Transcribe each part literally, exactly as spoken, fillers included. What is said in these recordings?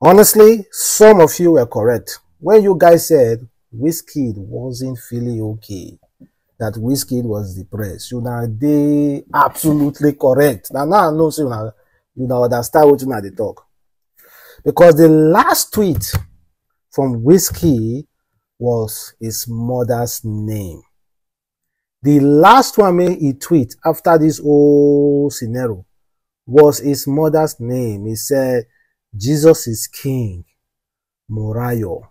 Honestly, some of you were correct when you guys said Wizkid wasn't feeling okay, that Wizkid was depressed. You know, they absolutely correct. Now, now I know, so you know, you know, understand what you know, they talk. Because the last tweet from Wizkid was his mother's name. The last one he tweeted after this whole scenario was his mother's name. He said, Jesus is King, Mureyo.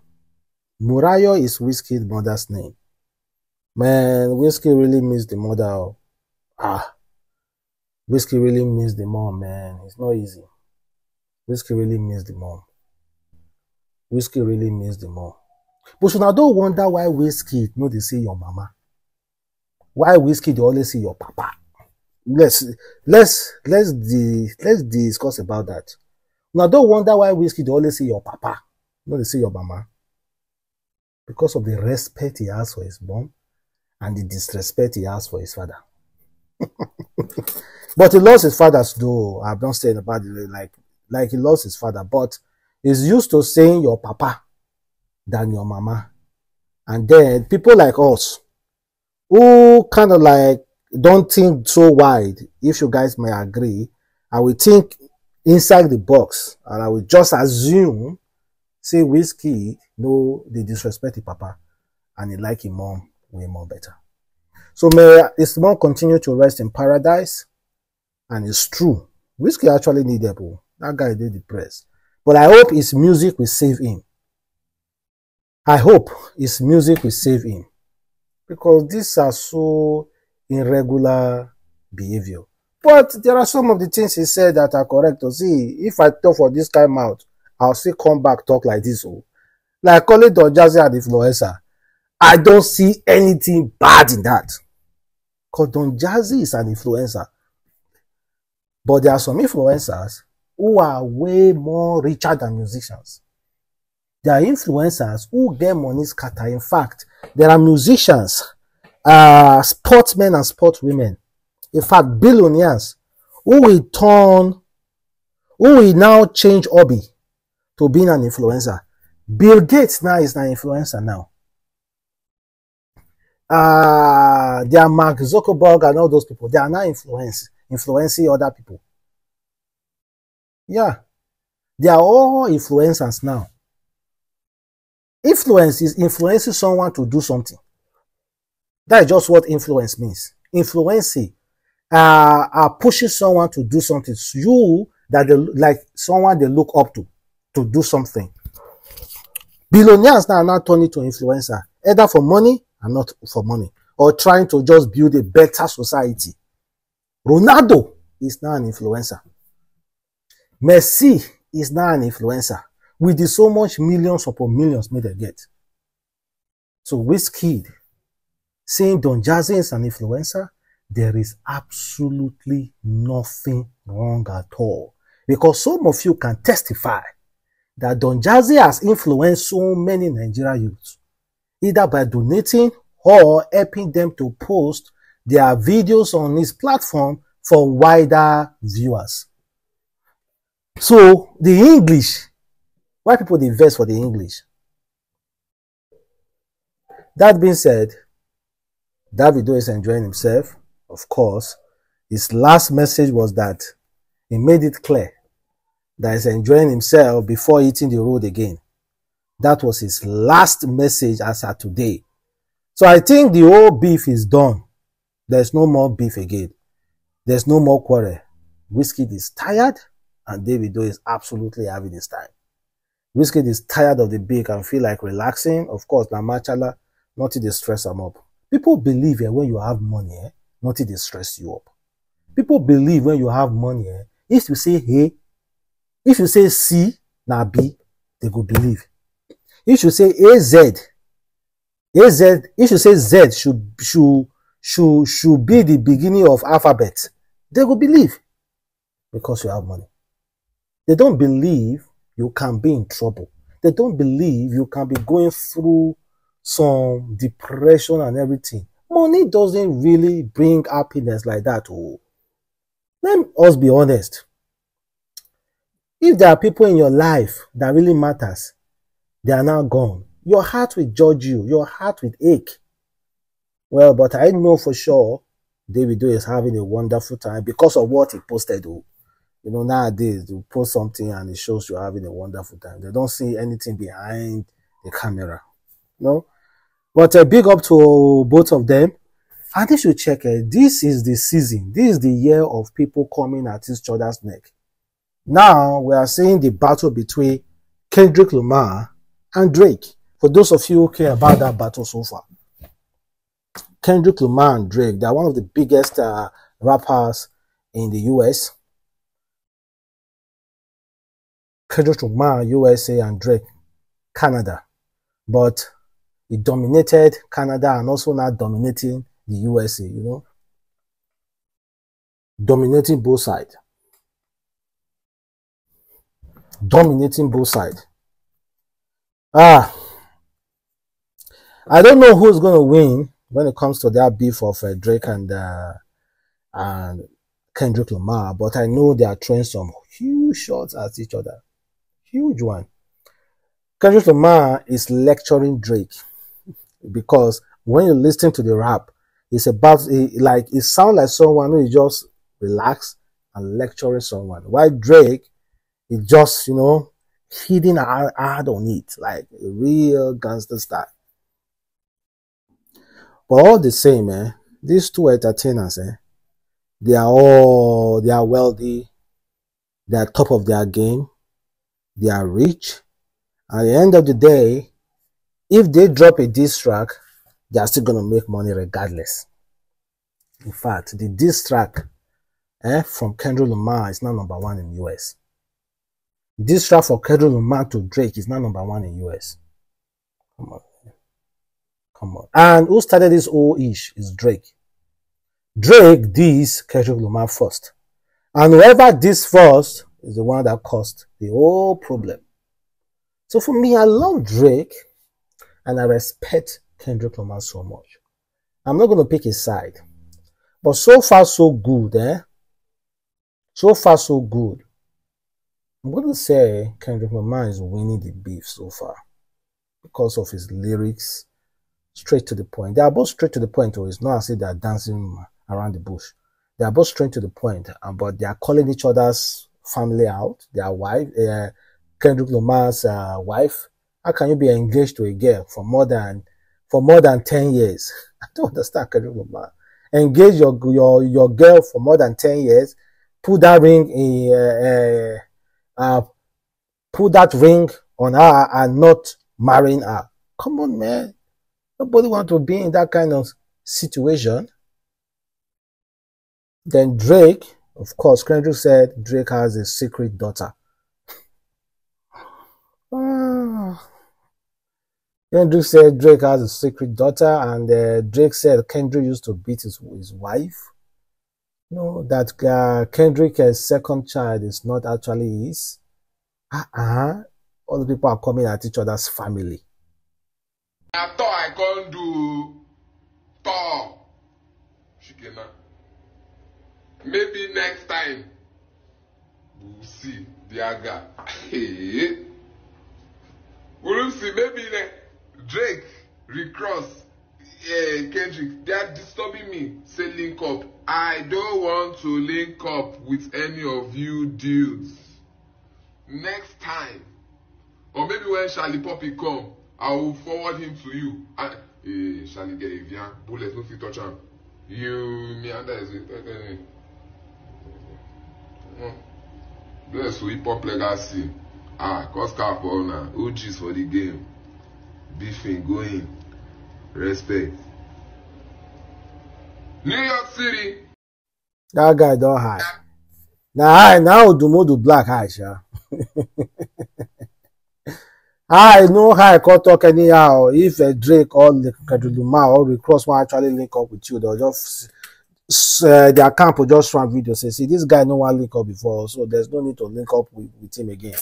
Mureyo is Wizkid's mother's name. Man, Wizkid really missed the mother. Ah, Wizkid really missed the mom, man. It's not easy. Wizkid really missed the mom. Wizkid really missed the mom. But you now don't wonder why Wizkid no they see your mama. Why Wizkid they always see your papa. Let's let's let's de, let's discuss about that. Now don't wonder why Wizkid they always see your papa. No they see your mama. Because of the respect he has for his mom and the disrespect he has for his father. But he lost his father though. I've not said about it like like he lost his father, but he's used to saying your papa than your mama. And then people like us who kind of like don't think so wide, if you guys may agree, I will think inside the box and I will just assume, say Wizkid, no, they disrespect the papa and they like his mom way more better. So may his mom continue to rest in paradise. And it's true. Wizkid actually needed help. That guy is depressed. But I hope his music will save him. I hope his music will save him. Because these are so irregular behavior. But there are some of the things he said that are correct. To see, if I talk for this time out, I'll still come back talk like this. Oh. Like calling Don Jazzy an influencer. I don't see anything bad in that. Because Don Jazzy is an influencer. But there are some influencers who are way more richer than musicians. There are influencers who get money scatter. In fact, there are musicians, uh, sportsmen and sportswomen, in fact, billionaires, who will turn, who will now change hobby to being an influencer. Bill Gates now is an influencer now. Uh, there are Mark Zuckerberg and all those people. They are now influence, influencing other people. Yeah, they are all influencers now. Influence is influencing someone to do something. That is just what influence means. Influencing, uh, are pushing someone to do something. So you that they, like someone they look up to to do something. Billionaires now are not turning to influencer, either for money and not for money, or trying to just build a better society. Ronaldo is now an influencer. Messi is now an influencer with the so much millions upon millions made they get. So Wizkid saying Don Jazzy is an influencer, there is absolutely nothing wrong at all. Because some of you can testify that Don Jazzy has influenced so many Nigerian youths, either by donating or helping them to post their videos on his platform for wider viewers. So, the English, why people they vex for the English? That being said, Davido is enjoying himself, of course. His last message was that he made it clear that he's enjoying himself before hitting the road again. That was his last message as of today. So, I think the whole beef is done. There's no more beef again. There's no more quarrel. Wizkid is tired. And Davido is absolutely having his time. Wizkid is tired of the big and feel like relaxing. Of course, Namachala, nothing they stress him up. People believe eh, when you have money, eh, nothing they stress you up. People believe when you have money, eh, if you say hey, if you say C, na B, they go believe. If you say A Z, A Z, if you say Z should should should should be the beginning of alphabet, they go believe because you have money. They don't believe you can be in trouble. They don't believe you can be going through some depression and everything. Money doesn't really bring happiness like that. Oh, let us be honest. If there are people in your life that really matters, they are now gone. Your heart will judge you. Your heart will ache. Well, but I know for sure Davido is having a wonderful time because of what he posted. You know, nowadays, you post something and it shows you're having a wonderful time. They don't see anything behind the camera. No? But a uh, big up to both of them. And they should check it. Uh, this is the season. This is the year of people coming at each other's neck. Now, we are seeing the battle between Kendrick Lamar and Drake. For those of you who care about that battle so far. Kendrick Lamar and Drake, they're one of the biggest uh, rappers in the U S. Kendrick Lamar, U S A, and Drake, Canada. But it dominated Canada and also now dominating the U S A, you know. Dominating both sides. Dominating both sides. Ah. I don't know who's going to win when it comes to that beef of uh, Drake and, uh, and Kendrick Lamar, but I know they are throwing some huge shots at each other. Huge one. Kendrick Lamar is lecturing Drake because when you listen to the rap, it's about, it, like, it sounds like someone who is just relaxed and lecturing someone. While Drake is just, you know, hitting hard on it, like a real gangster style. But all the same, eh, these two entertainers, eh, they are all, they are wealthy, they are top of their game, they are rich. At the end of the day, if they drop a diss track, they are still going to make money regardless. In fact, the diss track eh, from Kendrick Lamar is now number one in U S. Diss track for Kendrick Lamar to Drake is now number one in U S. Come on. Come on. And who started this whole ish is Drake. Drake dissed Kendrick Lamar first. And whoever dissed first is the one that caused the whole problem. So for me, I love Drake and I respect Kendrick Lamar so much. I'm not going to pick his side. But so far, so good, eh? So far, so good. I'm going to say Kendrick Lamar is winning the beef so far because of his lyrics, straight to the point. They are both straight to the point, though. It's not as if they are dancing around the bush. They are both straight to the point, but they are calling each other's family out, their wife, uh, Kendrick Lamar's uh, wife. How can you be engaged to a girl for more than for more than ten years? I don't understand Kendrick Lamar. Engage your your your girl for more than ten years. Put that ring in, uh, uh, uh, put that ring on her and not marrying her. Come on, man. Nobody wants to be in that kind of situation. Then Drake, of course, Kendrick said Drake has a secret daughter. Ah. Kendrick said Drake has a secret daughter, and uh, Drake said Kendrick used to beat his, his wife. No, that uh, Kendrick's second child is not actually his. Uh-uh. All the people are coming at each other's family. I thought I couldn't do tall. She cannot. Maybe next time we'll see the aga. We'll see. Maybe next Drake, Rick Ross, uh, Kendrick. They are disturbing me. Say link up. I don't want to link up with any of you dudes. Next time, or maybe when Charlie Poppy come. I will forward him to you. And, hey, shall he get a via? Bullet, no fit touch him. You, me, and that is it. Bless we pop legacy. Ah, Coscar for now. O Gs for the game. Beefing, going. Respect. New York City. That guy don't hide. Now, I now do more do black high, sha. I know how I can talk anyhow. If uh, Drake or Kendrick Lamar or Rick Ross will actually link up with you, they'll just uh, their camp will just run videos and say, "See, this guy no one link up before, so there's no need to link up with, with him again."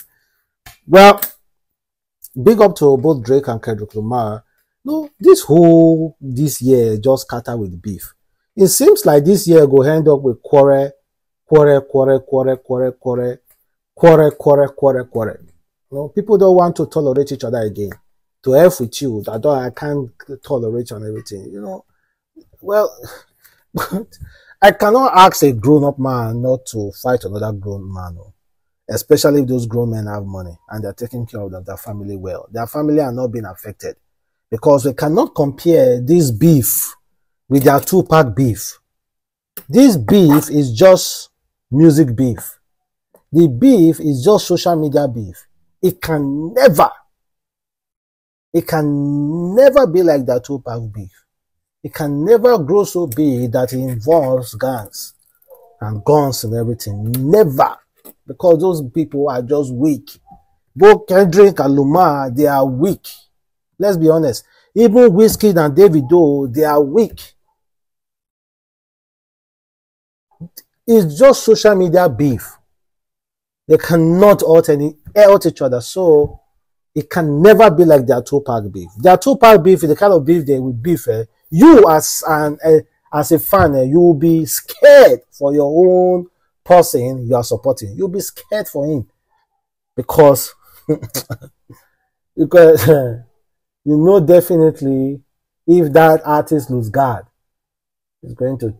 Well, big up to both Drake and Kendrick Lamar. No, this whole this year just scatter with beef. It seems like this year go end up with quarrel, quarrel, quarrel, quarrel, quarrel, quarrel, quarrel, quarrel, quarrel, quarrel. You know, people don't want to tolerate each other again. To F with you, I don't, I can't tolerate you and everything. You know, well, but I cannot ask a grown-up man not to fight another grown man, especially if those grown men have money and they're taking care of their family well. Their family are not being affected, because we cannot compare this beef with their two-pack beef. This beef is just music beef. The beef is just social media beef. It can never, it can never be like that two-pack beef. It can never grow so big that it involves guns and guns and everything. Never. Because those people are just weak. Both Kendrick and Lamar, they are weak. Let's be honest. Even Wizkid and Davido, they are weak. It's just social media beef. They cannot out any out each other. So it can never be like their two-pack beef. Their two-pack beef is the kind of beef they will beef. Eh? You as an eh, as a fan, eh, you will be scared for your own person you are supporting. You'll be scared for him because because uh, you know definitely if that artist lose guard, he's going to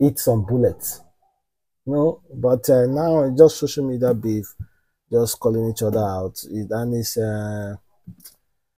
eat some bullets. You know, but uh, now it's just social media beef, just calling each other out. It, and it's uh,